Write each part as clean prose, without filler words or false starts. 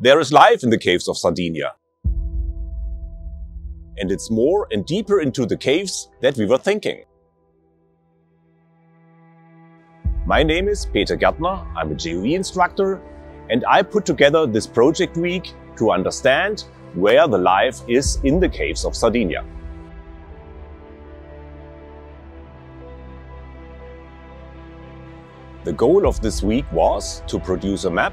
There is life in the caves of Sardinia. And it's more and deeper into the caves that we were thinking. My name is Peter Gärtner, I'm a GOE instructor, and I put together this project week to understand where the life is in the caves of Sardinia. The goal of this week was to produce a map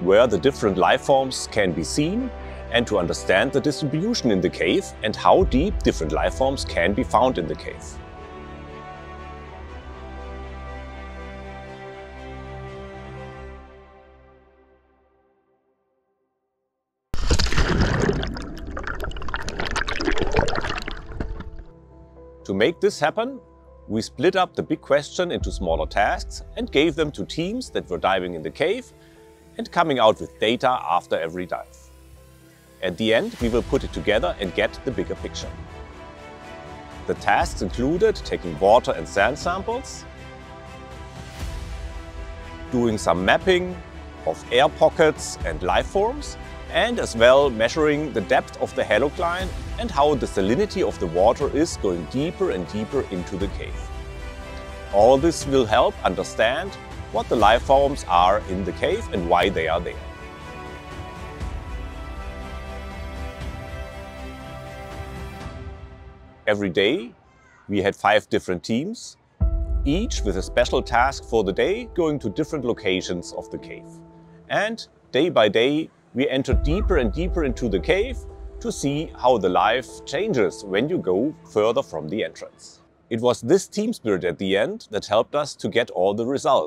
where the different life forms can be seen and to understand the distribution in the cave and how deep different life forms can be found in the cave. To make this happen, we split up the big question into smaller tasks and gave them to teams that were diving in the cave and coming out with data after every dive. At the end, we will put it together and get the bigger picture. The tasks included taking water and sand samples, doing some mapping of air pockets and life forms, and as well measuring the depth of the halocline and how the salinity of the water is going deeper and deeper into the cave. All this will help understand what the life forms are in the cave and why they are there. Every day, we had 5 different teams, each with a special task for the day, going to different locations of the cave. And day by day, we entered deeper and deeper into the cave to see how the life changes when you go further from the entrance. It was this team spirit at the end that helped us to get all the results.